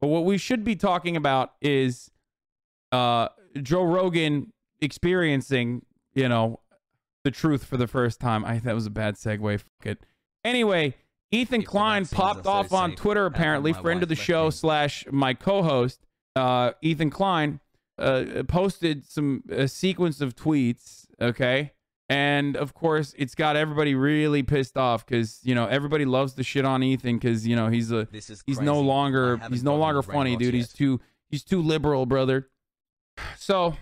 But what we should be talking about is Joe Rogan experiencing, you know, the truth for the first time. That was a bad segue. Fuck it. Anyway, Ethan Klein popped off on Twitter, apparently, friend of the show slash my co-host. Ethan Klein posted some sequence of tweets, okay? And of course, it's got everybody really pissed off because, you know, everybody loves the shit on Ethan because, you know, he's no longer funny, dude. He's too liberal, brother. So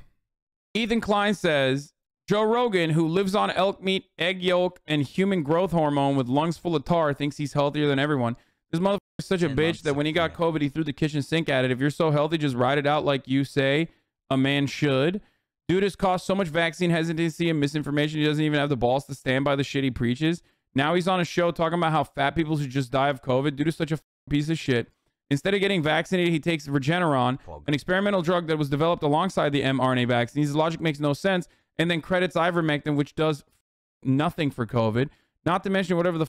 Ethan Klein says, Joe Rogan, who lives on elk meat, egg yolk, and human growth hormone with lungs full of tar, thinks he's healthier than everyone. This motherfucker is such a bitch that when he got COVID, he threw the kitchen sink at it. If you're so healthy, just ride it out like you say a man should. Dude has caused so much vaccine hesitancy and misinformation, he doesn't even have the balls to stand by the shit he preaches. Now he's on a show talking about how fat people should just die of COVID. Dude is such a piece of shit. Instead of getting vaccinated, he takes Regeneron, an experimental drug that was developed alongside the mRNA vaccines. His logic makes no sense. And then credits ivermectin, which does nothing for COVID, not to mention whatever the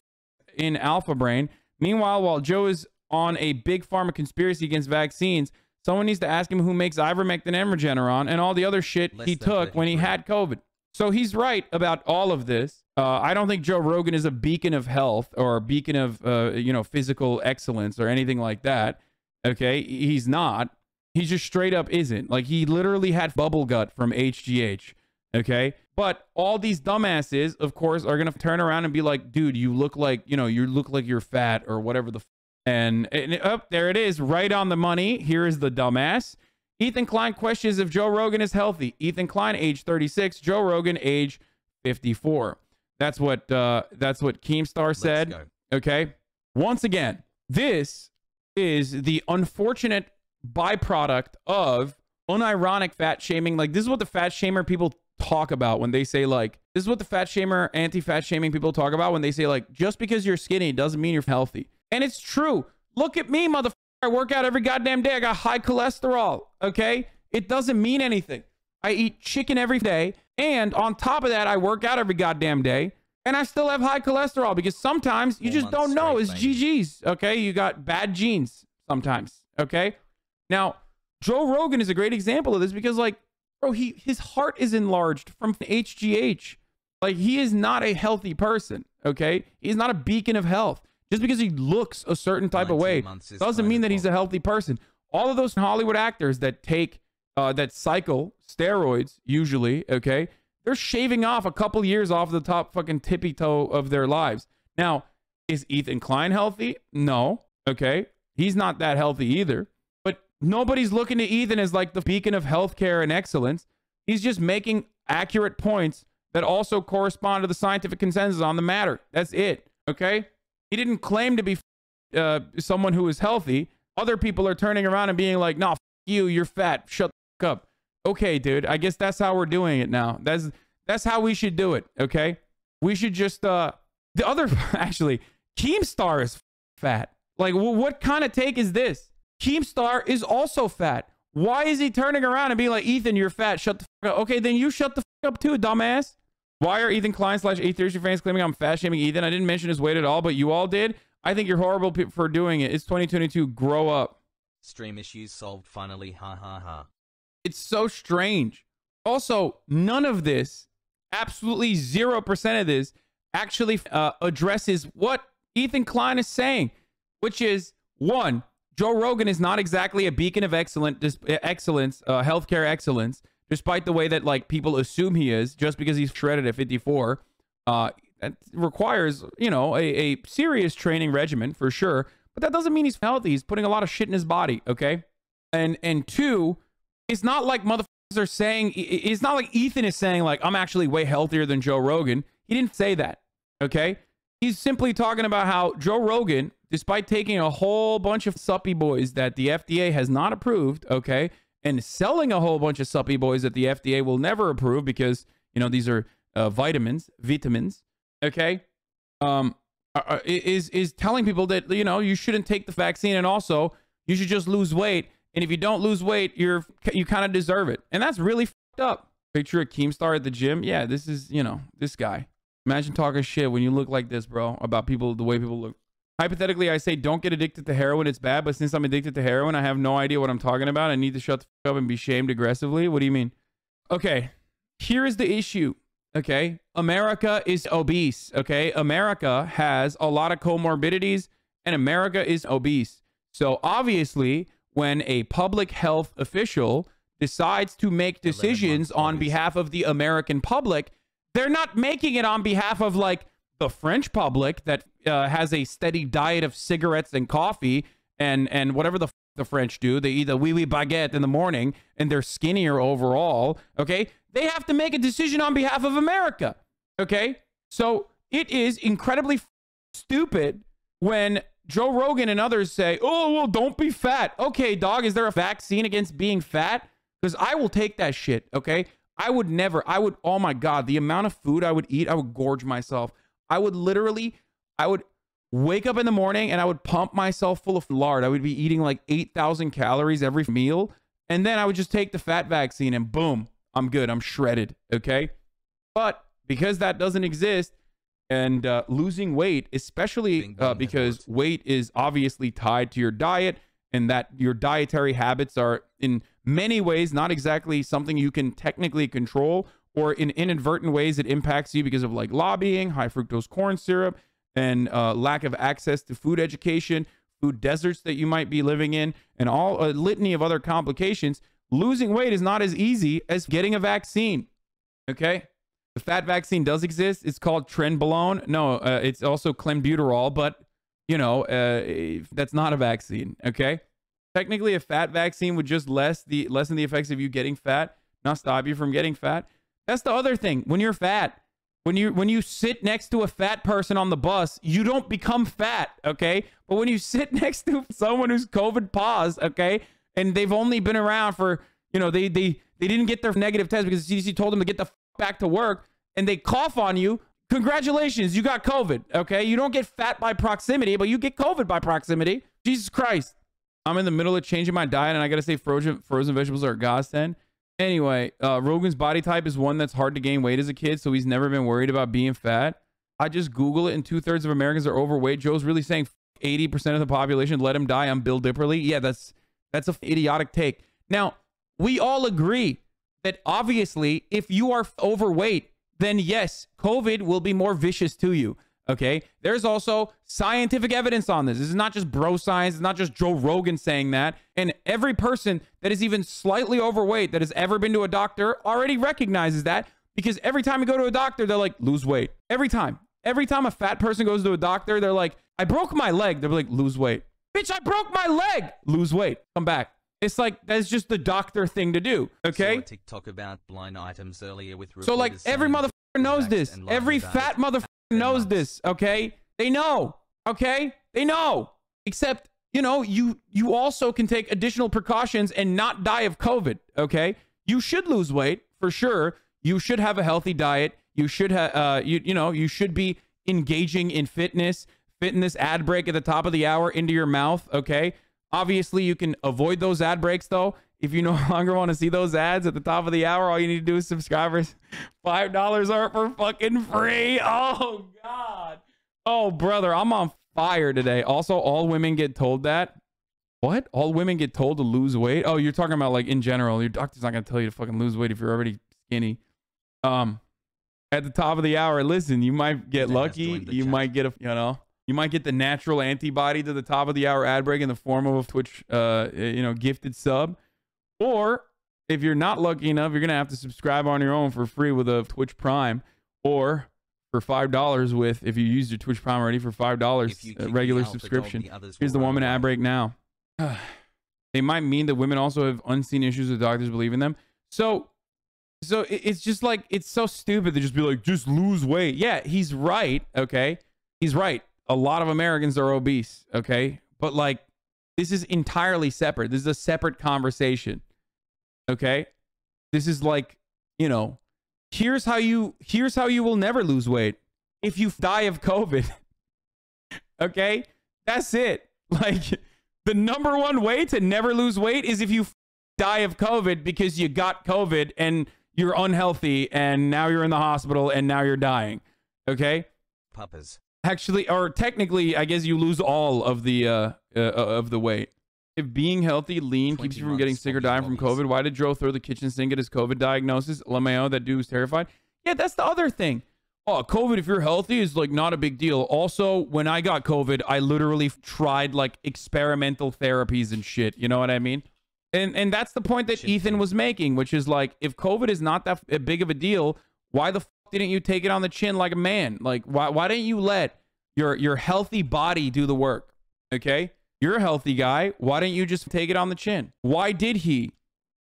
in Alpha Brain. Meanwhile, while Joe is on a big pharma conspiracy against vaccines, someone needs to ask him who makes ivermectin and Regeneron and all the other shit he took when he had COVID. So he's right about all of this. I don't think Joe Rogan is a beacon of health or a beacon of, you know, physical excellence or anything like that. Okay, he's not. He just straight up isn't. Like, he literally had bubble gut from HGH. Okay, but all these dumbasses, of course, are gonna turn around and be like, dude, you look like, you know, you look like you're fat or whatever the f. And up there it is, right on the money. Here is the dumbass. Ethan Klein questions if Joe Rogan is healthy. Ethan Klein, age 36. Joe Rogan, age 54. That's what Keemstar said. Okay, once again, this is the unfortunate byproduct of unironic fat shaming. Like, this is what the fat shamer people talk about when they say, like, this is what the fat shamer, anti-fat shaming people talk about when they say, like, just because you're skinny doesn't mean you're healthy. And it's true. Look at me, motherfucker. I work out every goddamn day. I got high cholesterol. Okay, it doesn't mean anything. I eat chicken every day, and on top of that, I work out every goddamn day, and I still have high cholesterol because sometimes you just don't know. It's GG's. Okay, you got bad genes sometimes. Okay, now Joe Rogan is a great example of this because, like, bro, his heart is enlarged from HGH. Like, he is not a healthy person, okay? He's not a beacon of health. Just because he looks a certain type of way doesn't mean that he's a healthy person. All of those Hollywood actors that take, that cycle steroids usually, okay? They're shaving off a couple years off the top fucking tippy toe of their lives. Now, is Ethan Klein healthy? No, okay? He's not that healthy either. Nobody's looking to Ethan as like the beacon of healthcare and excellence. He's just making accurate points that also correspond to the scientific consensus on the matter. That's it. Okay. He didn't claim to be someone who is healthy. Other people are turning around and being like, "No, f you, you're fat. Shut the f up." Okay, dude. I guess that's how we're doing it now. That's how we should do it. Okay. We should just the other actually Keemstar is fat. Like, what kind of take is this? Keemstar is also fat. Why is he turning around and being like, Ethan, you're fat, shut the fuck up? Okay, then you shut the fuck up too, dumbass. Why are Ethan Klein slash atheist fans claiming I'm fat shaming Ethan? I didn't mention his weight at all, but you all did. I think you're horrible for doing it. It's 2022. Grow up. Stream issues solved finally. Ha ha ha. It's so strange. Also, none of this, absolutely 0% of this, actually addresses what Ethan Klein is saying, which is, one, Joe Rogan is not exactly a beacon of excellence, healthcare excellence, despite the way that, like, people assume he is just because he's shredded at 54. That requires, you know, a serious training regimen for sure, but that doesn't mean he's healthy. He's putting a lot of shit in his body, okay? And two, it's not like motherfuckers are saying, it's not like Ethan is saying, like, I'm actually way healthier than Joe Rogan. He didn't say that, okay? He's simply talking about how Joe Rogan, despite taking a whole bunch of suppy boys that the FDA has not approved, okay, and selling a whole bunch of suppy boys that the FDA will never approve because, you know, these are vitamins, okay, is telling people that, you know, you shouldn't take the vaccine and also you should just lose weight. And if you don't lose weight, you kind of deserve it. And that's really fucked up. Picture a Keemstar at the gym. Yeah, this is, you know, this guy. Imagine talking shit when you look like this, bro, about people, the way people look. Hypothetically, I say don't get addicted to heroin. It's bad. But since I'm addicted to heroin, I have no idea what I'm talking about. I need to shut the f up and be shamed aggressively. What do you mean? Okay. Here is the issue. Okay. America is obese. Okay. America has a lot of comorbidities and America is obese. So obviously, when a public health official decides to make decisions on behalf of the American public, they're not making it on behalf of like the French public that has a steady diet of cigarettes and coffee and whatever the f the French do. They eat a wee baguette in the morning and they're skinnier overall. Okay. They have to make a decision on behalf of America. Okay. So it is incredibly stupid when Joe Rogan and others say, oh, well, don't be fat. Okay, dog, is there a vaccine against being fat? Because I will take that shit. Okay. I would never, I would, oh my God, the amount of food I would eat, I would gorge myself. I would literally, I would wake up in the morning and I would pump myself full of lard. I would be eating like 8,000 calories every meal. And then I would just take the fat vaccine and boom, I'm good. I'm shredded. Okay. But because that doesn't exist and losing weight, especially because weight is obviously tied to your diet and that your dietary habits are in many ways not exactly something you can technically control, or in inadvertent ways it impacts you because of like lobbying, high fructose corn syrup, and lack of access to food education, food deserts that you might be living in, and all a litany of other complications. Losing weight is not as easy as getting a vaccine. Okay. The fat vaccine does exist. It's called trenbolone. No, it's also clenbuterol, but you know, that's not a vaccine. Okay. Technically a fat vaccine would just lessen the effects of you getting fat, not stop you from getting fat. That's the other thing. When you're fat, when you sit next to a fat person on the bus, you don't become fat. Okay. But when you sit next to someone who's COVID paused, okay, and they've only been around for, you know, they didn't get their negative test because the CDC told them to get the f back to work, and they cough on you, congratulations, you got COVID. Okay. You don't get fat by proximity, but you get COVID by proximity. Jesus Christ. I'm in the middle of changing my diet and I got to say frozen vegetables are a godsend. Anyway, Rogan's body type is one that's hard to gain weight as a kid, so he's never been worried about being fat. I just Google it and 2/3 of Americans are overweight. Joe's really saying 80% of the population, let him die. I'm Bill Dipperly. Yeah, that's an idiotic take. Now, we all agree that obviously if you are overweight, then yes, COVID will be more vicious to you. Okay. There's also scientific evidence on this. This is not just bro science. It's not just Joe Rogan saying that. And every person that is even slightly overweight that has ever been to a doctor already recognizes that, because every time you go to a doctor, they're like, lose weight. Every time a fat person goes to a doctor, they're like, I broke my leg. They're like, lose weight. Bitch, I broke my leg. Lose weight. Come back. It's like, that's just the doctor thing to do. Okay. TikTok about blind items earlier with. So like every motherfucker knows this. Every fat motherfucker knows this. Okay. They know. Okay. They know, except, you know, you also can take additional precautions and not die of COVID. Okay. You should lose weight for sure. You should have a healthy diet. You should have, you should be engaging in fitness, fitting this ad break at the top of the hour into your mouth. Okay. Obviously you can avoid those ad breaks though. If you no longer want to see those ads at the top of the hour, all you need to do is subscribers. $5 are for fucking free. Oh God. Oh brother, I'm on fire today. Also, all women get told that. What? All women get told to lose weight? Oh, you're talking about like in general. Your doctor's not going to tell you to fucking lose weight if you're already skinny. At the top of the hour, listen, you might get lucky. You might get a, you know, you might get the natural antibody to the top of the hour ad break in the form of a Twitch, you know, gifted sub. Or if you're not lucky enough, you're going to have to subscribe on your own for free with a Twitch Prime, or for $5 with, if you use your Twitch Prime already, for $5 regular subscription. Here's the woman ad break now. They might mean that women also have unseen issues with doctors believing them. So it's just like, it's so stupid to just be like, just lose weight. Yeah, he's right. Okay. He's right. A lot of Americans are obese. Okay. But like, this is entirely separate. This is a separate conversation. Okay. This is like, you know, here's how you will never lose weight. If you die of COVID. Okay. That's it. Like the number one way to never lose weight is if you die of COVID, because you got COVID and you're unhealthy and now you're in the hospital and now you're dying. Okay. Puppas. Actually, or technically, I guess you lose all of the weight. If being healthy, lean, keeps you from getting sick or dying from COVID, why did Joe throw the kitchen sink at his COVID diagnosis? LMAO, that dude was terrified. Yeah, that's the other thing. Oh, COVID, if you're healthy, is like not a big deal. Also, when I got COVID, I literally tried like experimental therapies and shit. You know what I mean? And that's the point that Ethan was making, which is like, if COVID is not that big of a deal, why the fuck didn't you take it on the chin like a man? Like, why didn't you let your healthy body do the work? Okay? You're a healthy guy. Why didn't you just take it on the chin? Why did he?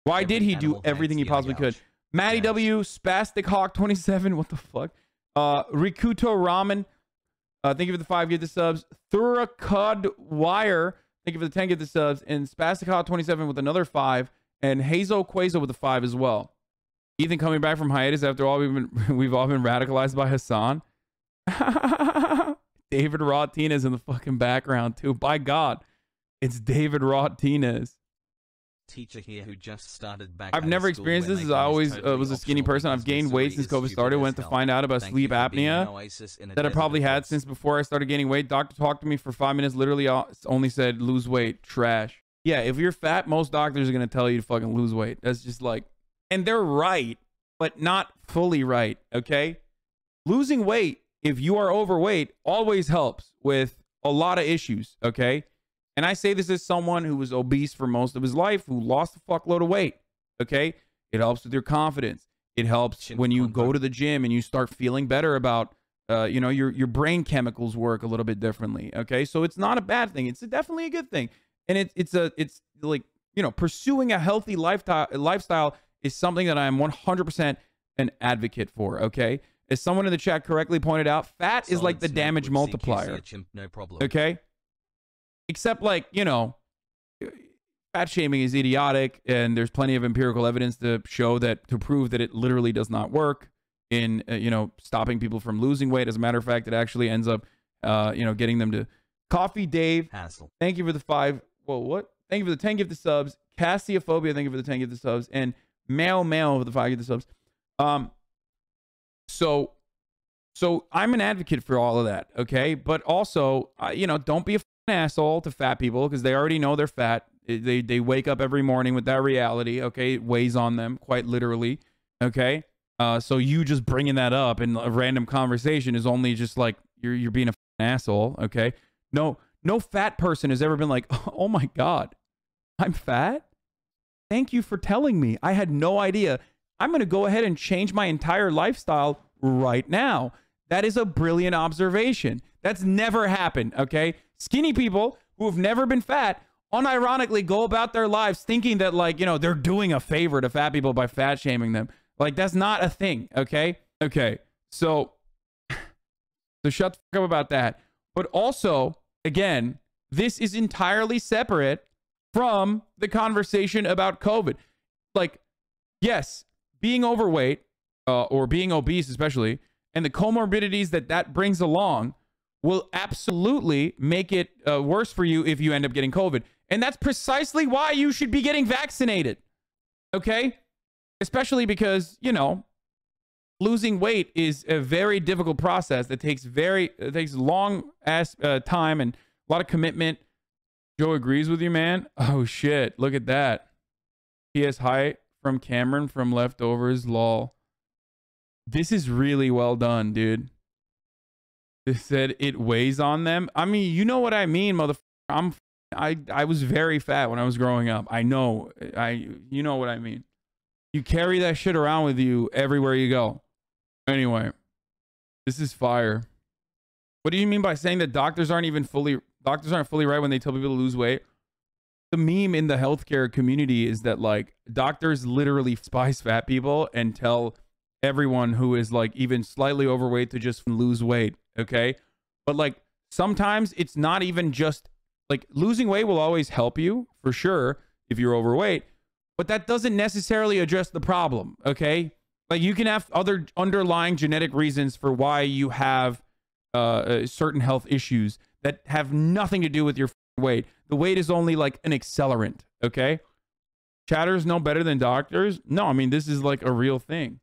Why did he do everything he possibly could? Matty W, Spastic Hawk 27, what the fuck? Rikuto Ramen, thank you for the 5 get the subs. Thuracud Wire, thank you for the 10 get the subs. And Spastic Hawk 27 with another 5. And Hazel Quazo with the 5 as well. Ethan coming back from hiatus after all we've all been radicalized by Hassan. David Rotinas in the fucking background too. By God, it's David Rotinas. Teacher here who just started back. I've never experienced this. I always was a skinny person. I've gained weight since COVID started. Went to find out about sleep apnea that I probably had since before I started gaining weight. Doctor talked to me for 5 minutes. Literally only said lose weight. Trash. Yeah, if you're fat, most doctors are gonna tell you to fucking lose weight. That's just like, and they're right, but not fully right. Okay, losing weight, if you are overweight, always helps with a lot of issues, okay? And I say this as someone who was obese for most of his life, who lost a fuckload of weight, okay? It helps with your confidence. It helps when you go to the gym and you start feeling better about, you know, your brain chemicals work a little bit differently, okay? So it's not a bad thing. It's definitely a good thing. And it's like, you know, pursuing a healthy lifestyle is something that I am 100% an advocate for, okay? As someone in the chat correctly pointed out, fat is like the damage multiplier. No problem. Okay? Except like, you know, fat shaming is idiotic and there's plenty of empirical evidence to show that, to prove that it literally does not work in, you know, stopping people from losing weight. As a matter of fact, it actually ends up, you know, getting them to coffee. Dave, Hassle, thank you for the 5. Whoa, what? Thank you for the 10 gift the subs. Cassiophobia, thank you for the 10 gift the subs. And Mail for the 5 gift the subs. So I'm an advocate for all of that, okay? But also, you know, don't be a fucking asshole to fat people because they already know they're fat. They wake up every morning with that reality, okay? It weighs on them, quite literally, okay? So you just bringing that up in a random conversation is only just like, you're being a fucking asshole, okay? No fat person has ever been like, oh my God, I'm fat? Thank you for telling me. I had no idea. I'm going to go ahead and change my entire lifestyle right now. That is a brilliant observation. That's never happened, okay? Skinny people who have never been fat unironically go about their lives thinking that, like, you know, they're doing a favor to fat people by fat shaming them. Like, that's not a thing, okay? Okay, so shut the fuck up about that. But also, again, this is entirely separate from the conversation about COVID. Like, yes, being overweight or being obese especially, and the comorbidities that brings along will absolutely make it worse for you if you end up getting COVID. And that's precisely why you should be getting vaccinated, okay? Especially because, you know, losing weight is a very difficult process that takes it takes long-ass time and a lot of commitment. Joe agrees with you, man. Oh, shit. Look at that. PS Height. From Cameron from Leftovers, lol. This is really well done, dude. They said it weighs on them. I mean, you know what I mean, motherfucker. I was very fat when I was growing up. I know. You know what I mean. You carry that shit around with you everywhere you go. Anyway, this is fire. What do you mean by saying that doctors aren't fully right when they tell people to lose weight? The meme in the healthcare community is that, like, doctors literally spice fat people and tell everyone who is, like, even slightly overweight to just lose weight, okay? But, like, sometimes it's not even just, like, losing weight will always help you, for sure, if you're overweight, but that doesn't necessarily address the problem, okay? Like, you can have other underlying genetic reasons for why you have certain health issues that have nothing to do with your weight. The weight is only like an accelerant, okay? Chatters know better than doctors. No, I mean, this is like a real thing.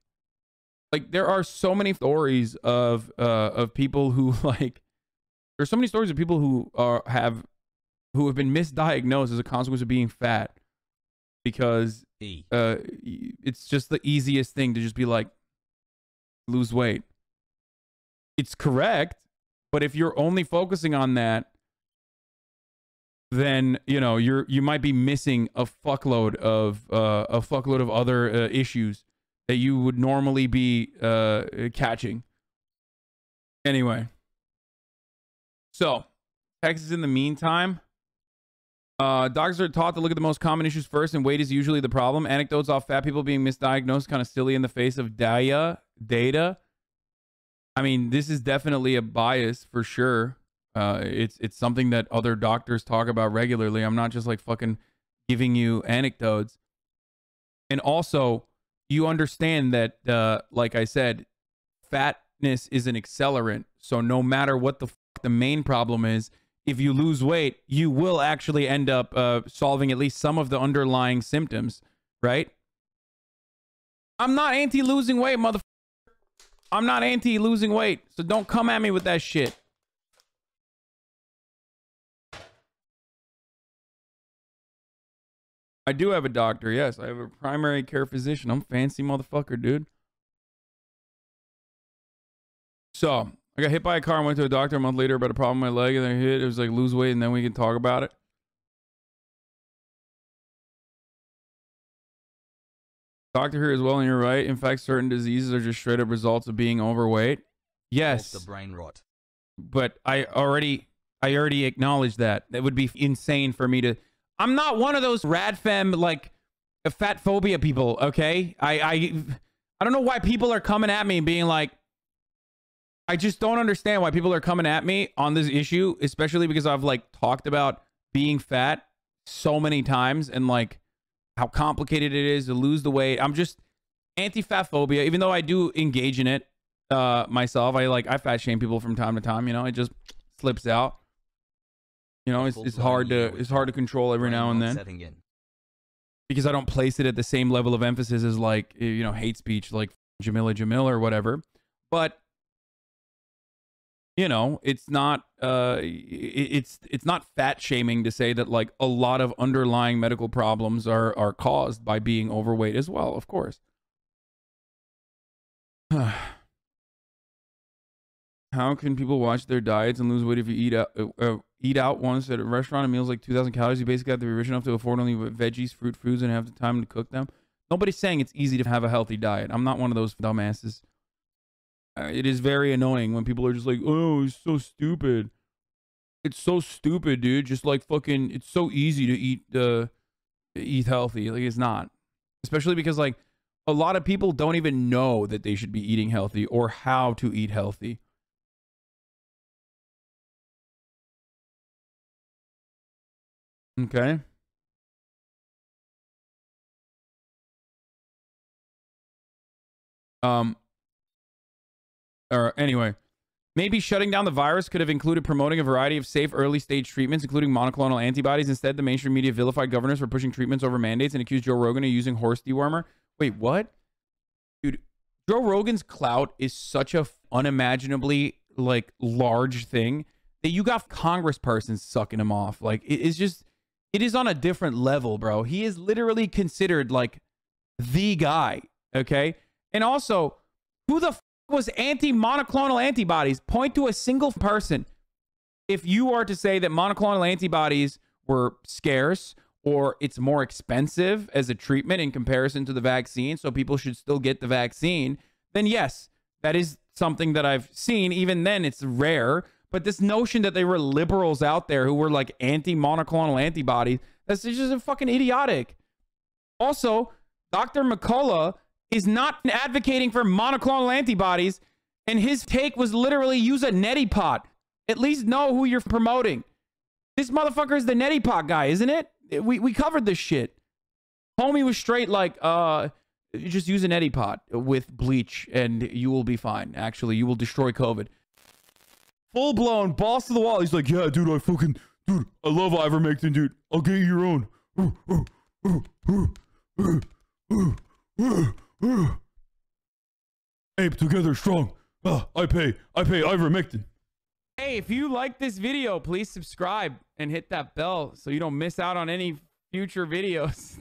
Like, there are so many stories of people who, like, There's so many stories of people who are who have been misdiagnosed as a consequence of being fat, because it's just the easiest thing to just be like, lose weight. It's correct, but if you're only focusing on that, then you know you might be missing a fuckload of other issues that you would normally be catching. Anyway, so Texas, in the meantime, doctors are taught to look at the most common issues first, and weight is usually the problem. Anecdotes off fat people being misdiagnosed kind of silly in the face of data. I mean, this is definitely a bias for sure. It's something that other doctors talk about regularly. I'm not just like fucking giving you anecdotes. And also, you understand that, like I said, fatness is an accelerant. So no matter what the fuck the main problem is, if you lose weight, you will actually end up solving at least some of the underlying symptoms, right? I'm not anti-losing weight, motherfucker. I'm not anti-losing weight, so don't come at me with that shit. I do have a doctor, yes. I have a primary care physician. I'm fancy motherfucker, dude. So, I got hit by a car and went to a doctor a month later about a problem with my leg, and then I hit. It was like, lose weight, and then we can talk about it. Doctor here as well, and you're right. In fact, certain diseases are just straight up results of being overweight. Yes. The brain rot. But I already acknowledged that. That would be insane for me to... I'm not one of those rad femme, like, fat phobia people, okay? I don't know why people are coming at me and being like, I just don't understand why people are coming at me on this issue, especially because I've, like, talked about being fat so many times and, like, how complicated it is to lose the weight. I'm just anti-fat phobia, even though I do engage in it myself. I fat shame people from time to time, you know? It just slips out. You know, it's hard to control every now and then, because I don't place it at the same level of emphasis as, like, you know, hate speech, like Jamila Jamil or whatever. But you know, it's not fat shaming to say that, like, a lot of underlying medical problems are caused by being overweight as well, of course. How can people watch their diets and lose weight if you eat out? Eat out once at a restaurant and meals like 2,000 calories. You basically have to be rich enough to afford only veggies, fruit, foods, and have the time to cook them. Nobody's saying it's easy to have a healthy diet. I'm not one of those dumbasses. It is very annoying when people are just like, oh, it's so stupid. It's so stupid, dude. Just like fucking, it's so easy to eat healthy. Like, it's not. Especially because, like, a lot of people don't even know that they should be eating healthy or how to eat healthy. Okay. Or anyway, maybe shutting down the virus could have included promoting a variety of safe early stage treatments, including monoclonal antibodies. Instead, the mainstream media vilified governors for pushing treatments over mandates and accused Joe Rogan of using horse dewormer. Wait, what? Dude, Joe Rogan's clout is such a unimaginably, like, large thing that you got congresspersons sucking him off. Like, it's just... It is on a different level, bro. He is literally considered, like, the guy, okay? And also, who the f*** was anti-monoclonal antibodies? Point to a single person. If you are to say that monoclonal antibodies were scarce, or it's more expensive as a treatment in comparison to the vaccine, so people should still get the vaccine, then yes, that is something that I've seen. Even then, it's rare. But this notion that they were liberals out there who were, like, anti-monoclonal antibodies, that's just fucking idiotic. Also, Dr. McCullough is not advocating for monoclonal antibodies, and his take was literally use a neti pot. At least know who you're promoting. This motherfucker is the neti pot guy, isn't it? We covered this shit. Homie was straight like, just use a neti pot with bleach and you will be fine. Actually, you will destroy COVID. Full-blown, balls to the wall. He's like, yeah, dude, dude, I love ivermectin, dude. I'll get you your own. Ape together strong. I pay ivermectin. Hey, if you like this video, please subscribe and hit that bell so you don't miss out on any future videos.